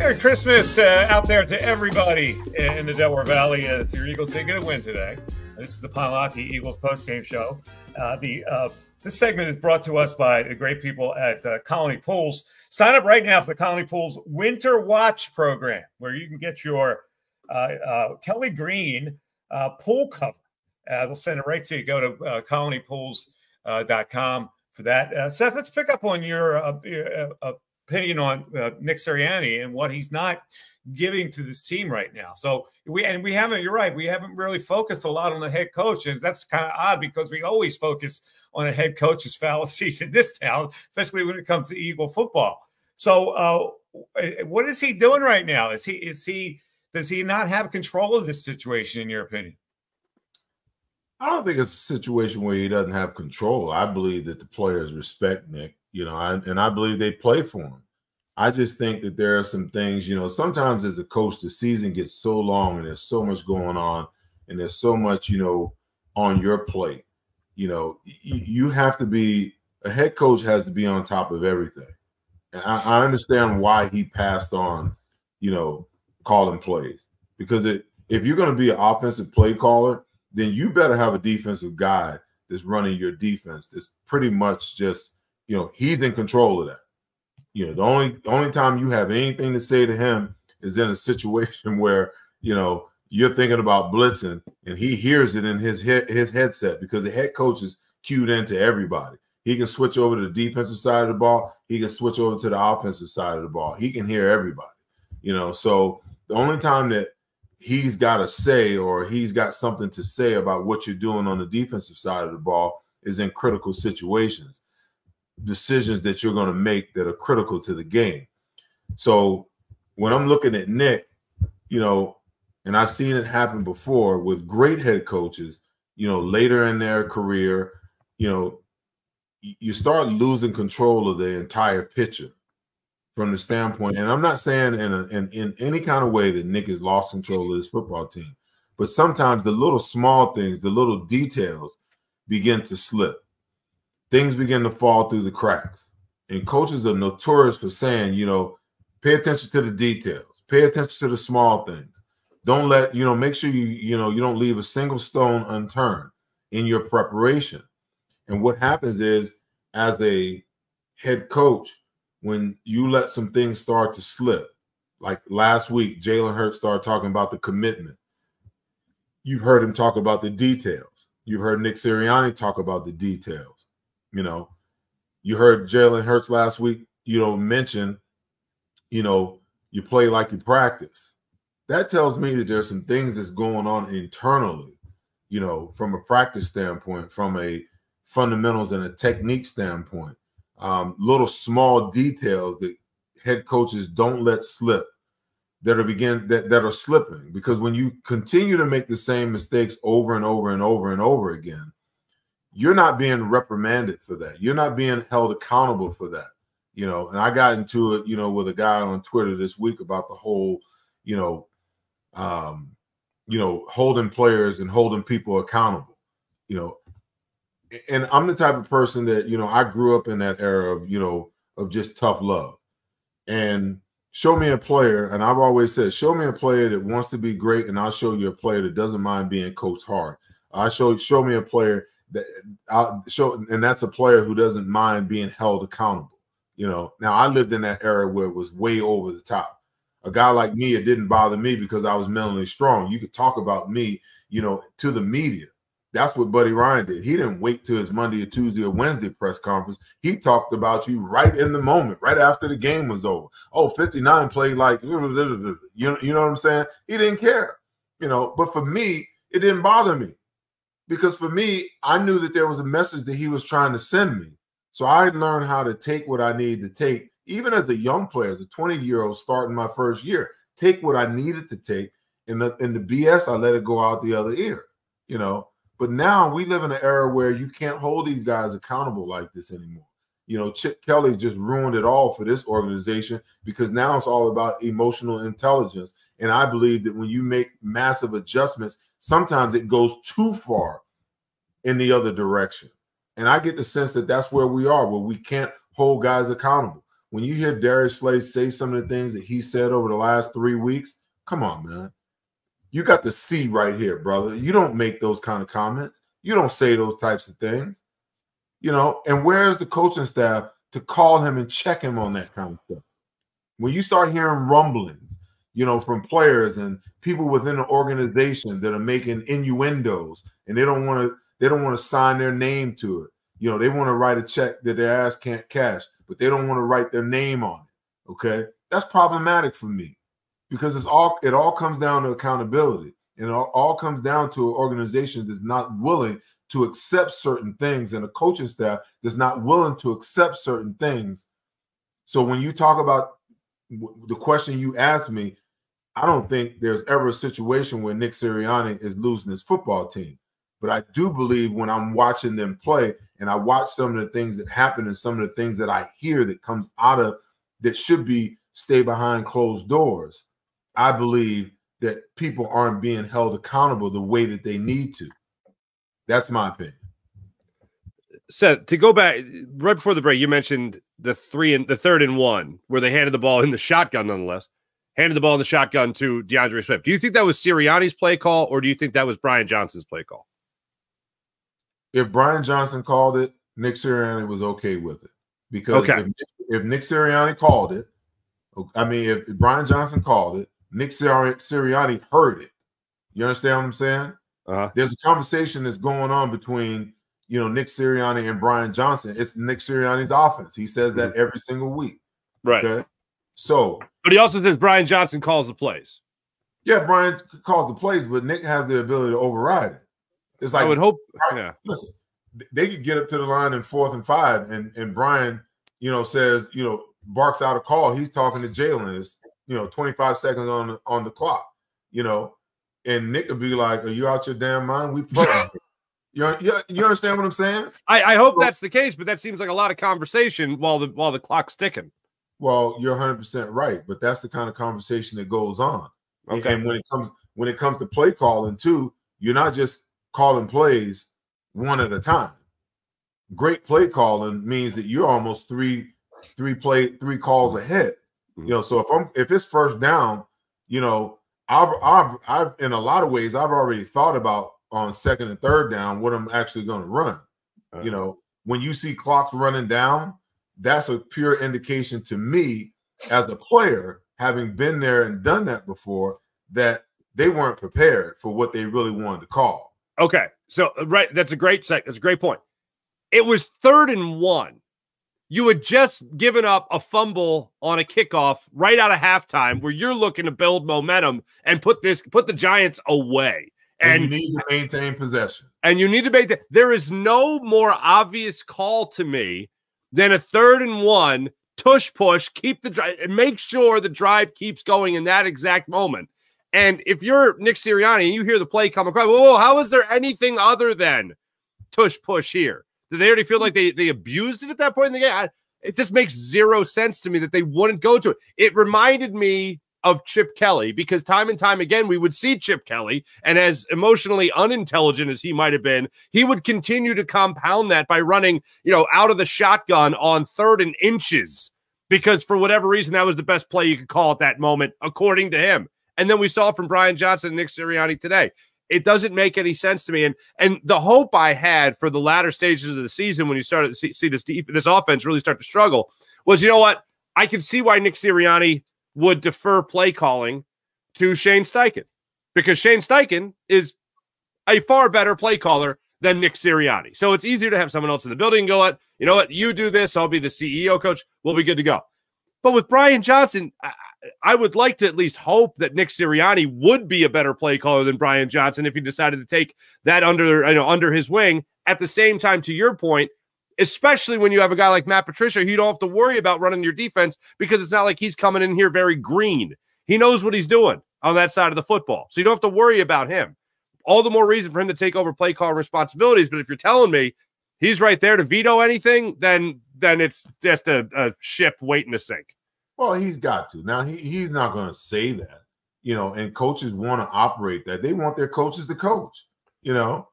Merry Christmas out there to everybody in the Delaware Valley. It's your Eagles taking a win today. This is the Pine Eagles postgame show. This segment is brought to us by the great people at Colony Pools. Sign up right now for the Colony Pools Winter Watch Program, where you can get your Kelly Green pool cover. They'll send it right to you. Go to colonypools.com for that. Seth, let's pick up on your opinion on Nick Sirianni and what he's not giving to this team right now. So we haven't, you're right, we haven't really focused a lot on the head coach. And that's kind of odd because we always focus on a head coach's fallacies in this town, especially when it comes to Eagle football. So what is he doing right now? Does he not have control of this situation, in your opinion? I don't think it's a situation where he doesn't have control. I believe that the players respect Nick, and I believe they play for him. I just think that there are some things, sometimes as a coach, the season gets so long and there's so much going on and there's so much, on your plate. You have to be, a head coach has to be on top of everything. And I understand why he passed on, calling plays. Because if you're going to be an offensive play caller, then you better have a defensive guy that's running your defense. That's pretty much just, he's in control of that. The only time you have anything to say to him is in a situation where, you're thinking about blitzing and he hears it in his headset, because the head coach is cued into everybody. He can switch over to the defensive side of the ball. He can switch over to the offensive side of the ball. He can hear everybody, so the only time that he's got a say or he's got something to say about what you're doing on the defensive side of the ball is in critical situations, decisions that you're going to make that are critical to the game. So when I'm looking at Nick, and I've seen it happen before with great head coaches, later in their career, you start losing control of the entire picture from the standpoint. And I'm not saying in any kind of way that Nick has lost control of his football team, but sometimes the little small things, the little details begin to slip. Things begin to fall through the cracks. And coaches are notorious for saying, pay attention to the details, pay attention to the small things. Don't let, make sure you don't leave a single stone unturned in your preparation. And what happens is, as a head coach, when you let some things start to slip, like last week, Jalen Hurts started talking about the commitment. You've heard him talk about the details. You've heard Nick Sirianni talk about the details. You heard Jalen Hurts last week, mention, you play like you practice. That tells me that there's some things that's going on internally, from a practice standpoint, from a fundamentals and a technique standpoint, little small details that head coaches don't let slip that are slipping. Because when you continue to make the same mistakes over and over and over and over again, you're not being reprimanded for that. You're not being held accountable for that, And I got into it, with a guy on Twitter this week about the whole, holding players and holding people accountable, And I'm the type of person that, I grew up in that era of, of just tough love. And show me a player, and I've always said, show me a player that wants to be great, and I'll show you a player that doesn't mind being coached hard. Show me a player. And that's a player who doesn't mind being held accountable. Now I lived in that era where it was way over the top. A guy like me, it didn't bother me because I was mentally strong. You could talk about me, to the media. That's what Buddy Ryan did. He didn't wait till his Monday or Tuesday or Wednesday press conference. He talked about you right in the moment, right after the game was over. Oh, 59 played like, you know what I'm saying? He didn't care, but for me, it didn't bother me. Because for me, I knew that there was a message that he was trying to send me. So I learned how to take what I needed to take, even as a young player, as a 20-year-old starting my first year, take what I needed to take, and the BS, I let it go out the other ear, But now we live in an era where you can't hold these guys accountable like this anymore. Chip Kelly just ruined it all for this organization, because now it's all about emotional intelligence. And I believe that when you make massive adjustments, sometimes it goes too far in the other direction. And I get the sense that that's where we are, where we can't hold guys accountable. when you hear Darius Slay say some of the things that he said over the last 3 weeks, come on, man. You got the C right here, brother. You don't make those kind of comments. You don't say those types of things. You know, and where's the coaching staff to call him and check him on that kind of stuff? When you start hearing rumblings, you know, from players and people within the organization that are making innuendos and they don't want to sign their name to it. You know, they want to write a check that their ass can't cash, but they don't want to write their name on it. Okay. That's problematic for me because it all comes down to accountability, and it all comes down to an organization that's not willing to accept certain things and a coaching staff that's not willing to accept certain things. So when you talk about the question you asked me, I don't think there's ever a situation where Nick Sirianni is losing his football team. But I do believe when I'm watching them play and I watch some of the things that happen and some of the things that I hear that comes out of that should be stay behind closed doors, I believe that people aren't being held accountable the way that they need to. That's my opinion. Seth, to go back right before the break, you mentioned the third and one where they handed the ball in the shotgun, nonetheless. Handed the ball in the shotgun to DeAndre Swift. Do you think that was Sirianni's play call, or do you think that was Brian Johnson's play call? If Brian Johnson called it, Nick Sirianni was okay with it. Because if Nick Sirianni called it, if Brian Johnson called it, Nick Sirianni heard it. You understand what I'm saying? There's a conversation that's going on between, you know, Nick Sirianni and Brian Johnson. It's Nick Sirianni's offense. He says that every single week. Right. Okay? So, but he also says Brian Johnson calls the plays. Yeah, Brian calls the plays, but Nick has the ability to override it. It's like I would hope. Yeah. Listen, they could get up to the line in 4th and 5, and Brian, you know, says, you know, barks out a call. He's talking to Jalen. It's, you know, 25 seconds on the clock. You know, and Nick would be like, "Are you out your damn mind? We play." You understand what I'm saying? I hope that's the case, but that seems like a lot of conversation while the clock's ticking. Well, you're 100% right, but that's the kind of conversation that goes on. Okay. And when it comes to play calling too, you're not just calling plays one at a time. Great play calling means that you're almost three calls ahead. Mm-hmm. You know, so if it's first down, you know, I've in a lot of ways I've already thought about on 2nd and 3rd down what I'm actually going to run. Uh-huh. You know, when you see clocks running down, that's a pure indication to me as a player, having been there and done that before, that they weren't prepared for what they really wanted to call. Okay. So, right. That's a great point. It was 3rd and 1. You had just given up a fumble on a kickoff right out of halftime where you're looking to build momentum and put the Giants away. And you need to maintain possession. And you need to maintain. There is no more obvious call to me than a 3rd and 1, tush-push, keep the drive, and make sure the drive keeps going in that exact moment. And if you're Nick Sirianni and you hear the play come across, whoa, how is there anything other than tush-push here? Did they already feel like they abused it at that point in the game? It just makes zero sense to me that they wouldn't go to it. It reminded me of Chip Kelly, because time and time again, we would see Chip Kelly, and as emotionally unintelligent as he might've been, he would continue to compound that by running, you know, out of the shotgun on 3rd and inches, because for whatever reason, that was the best play you could call at that moment, according to him. And then we saw from Brian Johnson and Nick Sirianni today. It doesn't make any sense to me. And the hope I had for the latter stages of the season, when you started to see this offense really start to struggle, was, you know what? I could see why Nick Sirianni would defer play calling to Shane Steichen, because Shane Steichen is a far better play caller than Nick Sirianni. So it's easier to have someone else in the building and go, you know what, you do this, I'll be the CEO coach, we'll be good to go. But with Brian Johnson, I would like to at least hope that Nick Sirianni would be a better play caller than Brian Johnson if he decided to take that under his wing. At the same time, to your point, especially when you have a guy like Matt Patricia, you don't have to worry about running your defense, because it's not like he's coming in here very green. He knows what he's doing on that side of the football. So you don't have to worry about him. All the more reason for him to take over play call responsibilities. But if you're telling me he's right there to veto anything, then it's just a ship waiting to sink. Well, he's got to. Now, he's not going to say that, you know, and coaches want to operate that. They want their coaches to coach, you know.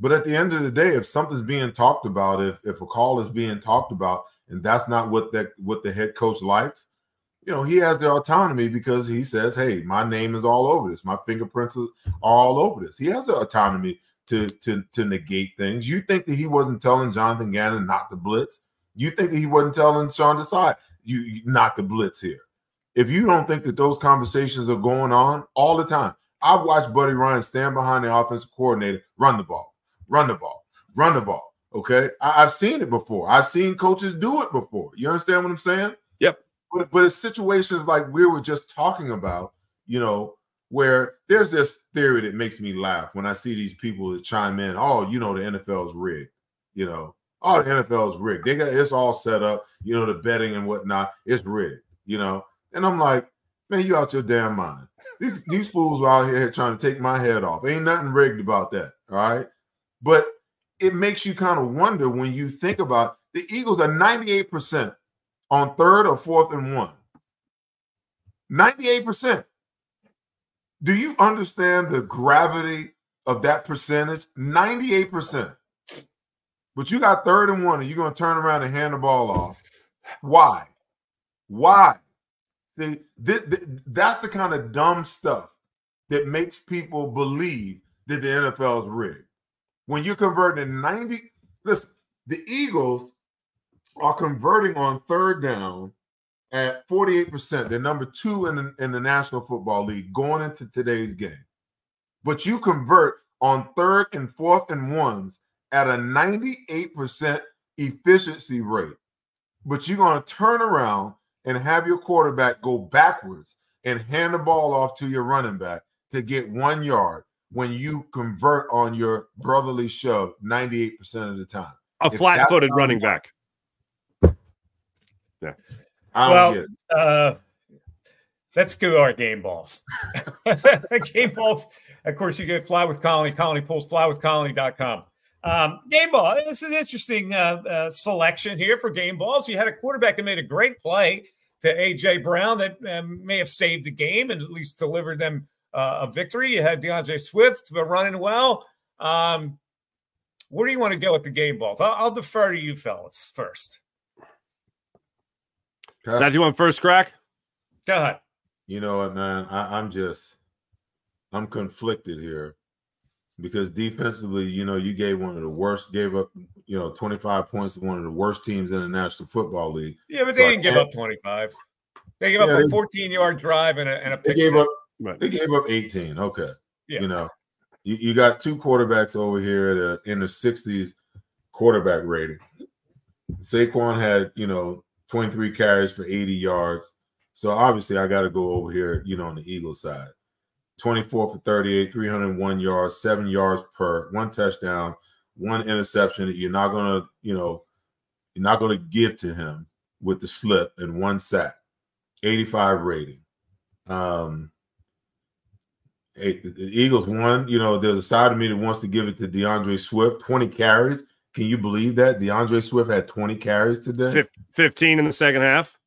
But at the end of the day, if something's being talked about, if a call is being talked about, and that's not what the head coach likes, you know, he has the autonomy because he says, hey, my name is all over this. My fingerprints are all over this. He has the autonomy to negate things. You think that he wasn't telling Jonathan Gannon not to blitz? You think that he wasn't telling Sean Desai you not to blitz here? If you don't think that those conversations are going on all the time, I've watched Buddy Ryan stand behind the offensive coordinator, run the ball. Okay, I've seen it before. I've seen coaches do it before. You understand what I'm saying? Yep. But it's situations like we were just talking about, you know, where there's this theory that makes me laugh when I see these people that chime in. Oh, you know, the NFL is rigged. You know, oh, the NFL is rigged. They got it's all set up. You know, the betting and whatnot. It's rigged. You know, and I'm like, man, you out your damn mind. These fools are out here trying to take my head off. Ain't nothing rigged about that. All right, but it makes you kind of wonder when you think about the Eagles are 98% on third or fourth and one. 98%. Do you understand the gravity of that percentage? 98%. But you got third and one, and you're going to turn around and hand the ball off. Why? Why? That's the kind of dumb stuff that makes people believe that the NFL is rigged. When you're converting 90, listen, the Eagles are converting on third down at 48%. They're number 2 in the National Football League going into today's game. But you convert on third and fourth and ones at a 98% efficiency rate. But you're going to turn around and have your quarterback go backwards and hand the ball off to your running back to get 1 yard. When you convert on your brotherly shove 98% of the time. A flat-footed running back. Yeah. Let's do our game balls. Game balls, of course, you get Fly with Colony, Colony Pools, flywithcolony.com. Game ball, this is an interesting selection here for game balls. You had a quarterback that made a great play to A.J. Brown that may have saved the game and at least delivered them a victory. You had DeAndre Swift running well. Where do you want to go with the game balls? I'll defer to you fellas first. Okay. Seth, you want first crack? Go ahead. You know what, man? I'm conflicted here because defensively, you know, you gave up, you know, 25 points to one of the worst teams in the National Football League. Yeah, but they didn't give up 25. They gave up a 14-yard drive and a pick six. Right. They gave up 18. Okay. Yeah. You know, you got two quarterbacks over here that in the 60s quarterback rating. Saquon had, you know, 23 carries for 80 yards. So obviously I got to go over here, you know, on the Eagles side. 24 for 38, 301 yards, 7 yards per, 1 touchdown, 1 interception that you're not going to, you know, you're not going to give to him with the slip and 1 sack. 85 rating. The Eagles won. You know, there's a side of me that wants to give it to DeAndre Swift. 20 carries. Can you believe that? DeAndre Swift had 20 carries today. 15 in the second half.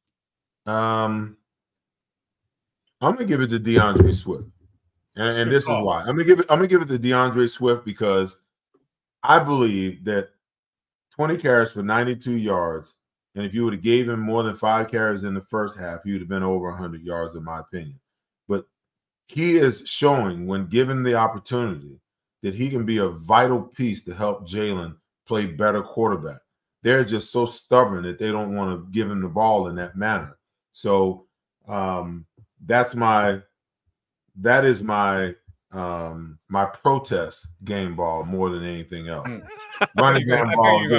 I'm going to give it to DeAndre Swift. And this is why. I'm going to give it to DeAndre Swift because I believe that 20 carries for 92 yards, and if you would have gave him more than 5 carries in the first half, he would have been over 100 yards in my opinion. But he is showing, when given the opportunity, that he can be a vital piece to help Jalen play better quarterback. They're just so stubborn that they don't want to give him the ball in that manner. So that is my protest game ball more than anything else. Running game ball.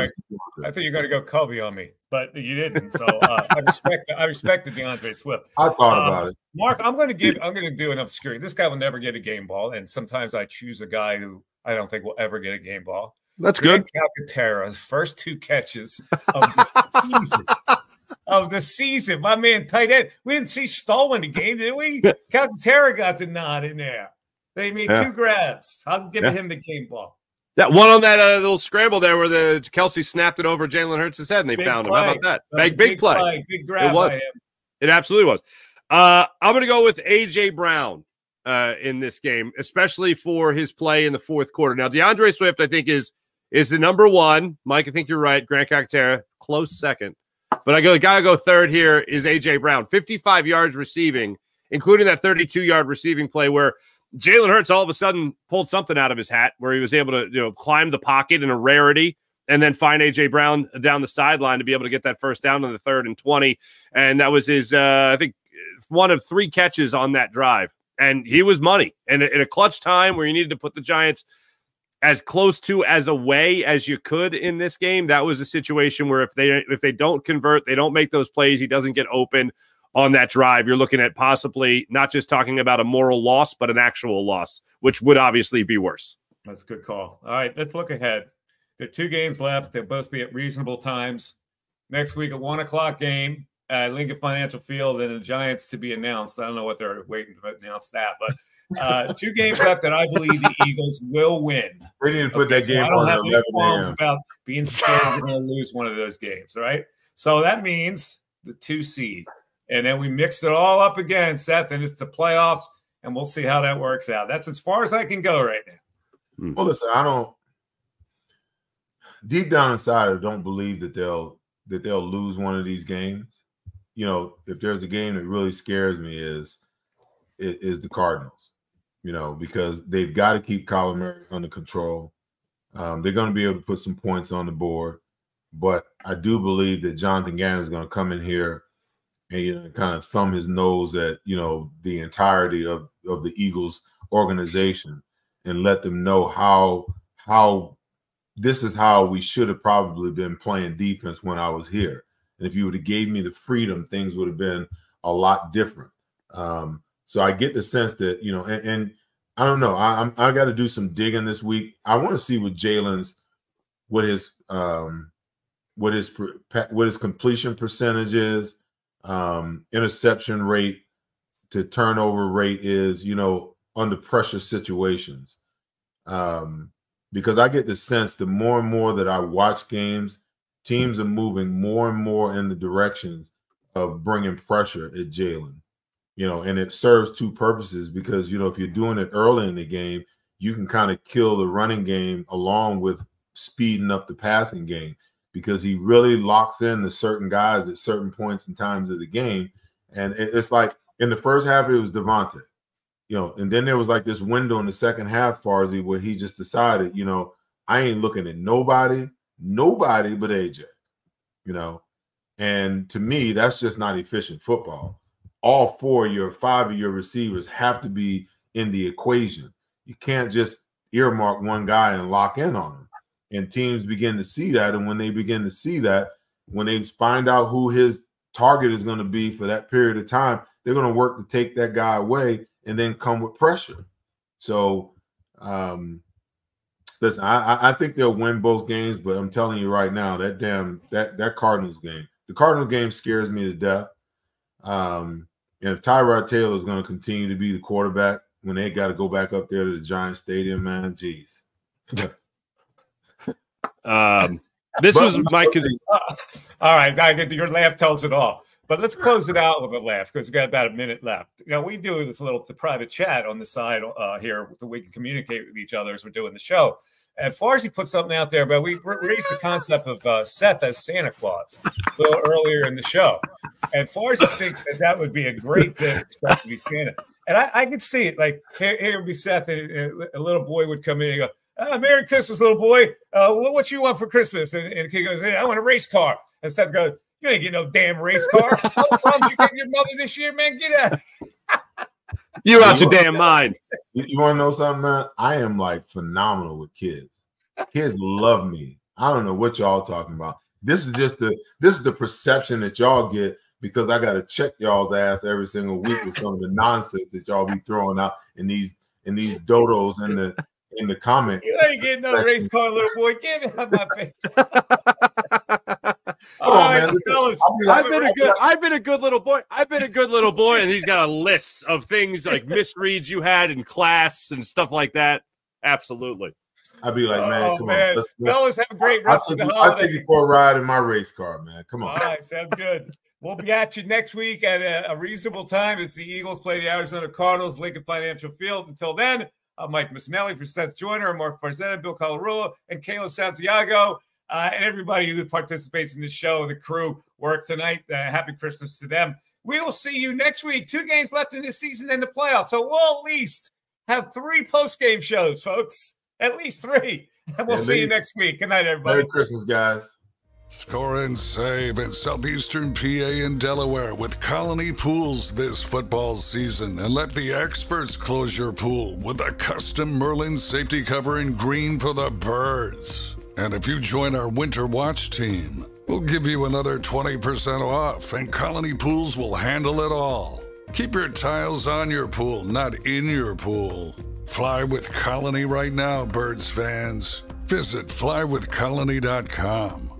I think you're going to go Kobe on me, but you didn't. So I respect the DeAndre Swift. I thought about it. Mark, I'm going to do an obscure. This guy will never get a game ball, and sometimes I choose a guy who I don't think will ever get a game ball. That's Grant good. Calcaterra, first 2 catches of the season. Of the season, my man, tight end. We didn't see Stoll in the game, did we? Calcaterra got the nod in there. They made 2 grabs. I'll give him the game ball. That one on that little scramble there where the Kelsey snapped it over Jalen Hurts' head and they found him. How about that? Big play. Big grab it was. By him. It absolutely was. I'm going to go with A.J. Brown in this game, especially for his play in the fourth quarter. Now, DeAndre Swift, I think, is the number 1. Mike, I think you're right. Grant Calcaterra, close second. But I go, the guy I go third here is A.J. Brown. 55 yards receiving, including that 32-yard receiving play where Jalen Hurts all of a sudden pulled something out of his hat where he was able to, you know, climb the pocket in a rarity and then find A.J. Brown down the sideline to be able to get that first down on the 3rd and 20. And that was his, I think, one of 3 catches on that drive. And he was money. And in a clutch time where you needed to put the Giants as close to as away as you could in this game, that was a situation where if they don't convert, they don't make those plays, he doesn't get open on that drive, you're looking at possibly not just talking about a moral loss, but an actual loss, which would obviously be worse. That's a good call. All right, let's look ahead. There are 2 games left. They'll both be at reasonable times. Next week, a 1:00 game at Lincoln Financial Field, and the Giants to be announced. I don't know what they're waiting to announce that, but 2 games left that I believe the Eagles will win. We didn't put that game on. I don't have any qualms about being scared we're going to lose one of those games, right? So that means the 2 seed. And then we mix it all up again, Seth, and it's the playoffs, and we'll see how that works out. That's as far as I can go right now. Well, listen, I don't – deep down inside, I don't believe that they'll lose one of these games. You know, if there's a game that really scares me is the Cardinals, you know, because they've got to keep Kyler Murray under control. They're going to be able to put some points on the board. But I do believe that Jonathan Gannon is going to come in here and, you know, kind of thumb his nose at, you know, the entirety of the Eagles organization and let them know how this is how we should have probably been playing defense when I was here. And if you would have gave me the freedom, things would have been a lot different. So I get the sense that, you know, and I don't know, I got to do some digging this week. I want to see what Jalen's, what his completion percentage is, interception rate to turnover rate is, you know, under pressure situations. Because I get the sense the more and more that I watch games, teams are moving more and more in the directions of bringing pressure at Jalen, you know, and it serves 2 purposes because, you know, if you're doing it early in the game, you can kind of kill the running game along with speeding up the passing game because he really locks in to certain guys at certain points and times of the game. And it's like in the first half, it was Devontae, you know, and then there was like this window in the second half, Farzee, where he just decided, you know, I ain't looking at nobody but AJ, you know, and to me, that's just not efficient football. All 5 of your receivers have to be in the equation. You can't just earmark one guy and lock in on him. And teams begin to see that. And when they begin to see that, when they find out who his target is going to be for that period of time, they're going to work to take that guy away and then come with pressure. So, listen, I think they'll win both games, but I'm telling you right now, that Cardinals game, the Cardinals game scares me to death. And if Tyrod Taylor is going to continue to be the quarterback when they got to go back up there to the Giants Stadium, man, geez. All right, I get your laugh tells it all. But let's close it out with a laugh because we've got about a minute left. You know, we do this little private chat on the side here that we can communicate with each other as we're doing the show. And Farzee put something out there, but we raised the concept of Seth as Santa Claus a little earlier in the show. And Farzee thinks that would be a great thing for Seth to be Santa. And I could see it. Like, here would be Seth, and a little boy would come in and go, Merry Christmas, little boy. What you want for Christmas? And the kid goes, hey, I want a race car. And Seth goes, you ain't getting no damn race car. No problems you getting your mother this year, man. Get out. You out your damn mind. You want to know something, man? I am like phenomenal with kids. Kids love me. I don't know what y'all talking about. This is just the perception that y'all get because I got to check y'all's ass every single week with some of the nonsense that y'all be throwing out in these dodos and the in the comment. You ain't getting no race car, little boy. Get it out my face. I've been a good little boy, and he's got a list of things like misreads you had in class and stuff like that. Absolutely. I'd be like, man, come on. Let's, fellas, have a great rest of the holiday. I'll take you for a ride in my race car, man. Come on. All right, sounds good. We'll be at you next week at a reasonable time as the Eagles play the Arizona Cardinals, Lincoln Financial Field. Until then, I'm Mike Missanelli for Seth Joyner, Marc Farzetta, Bill Colarulo, and Kayla Santiago. and everybody who participates in the show, the crew, work tonight. Happy Christmas to them. We will see you next week. 2 games left in this season and the playoffs. So we'll at least have 3 post-game shows, folks. At least 3. And we'll see you next week. Good night, everybody. Merry Christmas, guys. Score and save at Southeastern PA and Delaware with Colony Pools this football season, and let the experts close your pool with a custom Merlin safety cover in green for the birds. And if you join our Winter Watch team, we'll give you another 20% off, and Colony Pools will handle it all. Keep your tiles on your pool, not in your pool. Fly with Colony right now, birds fans. Visit flywithcolony.com.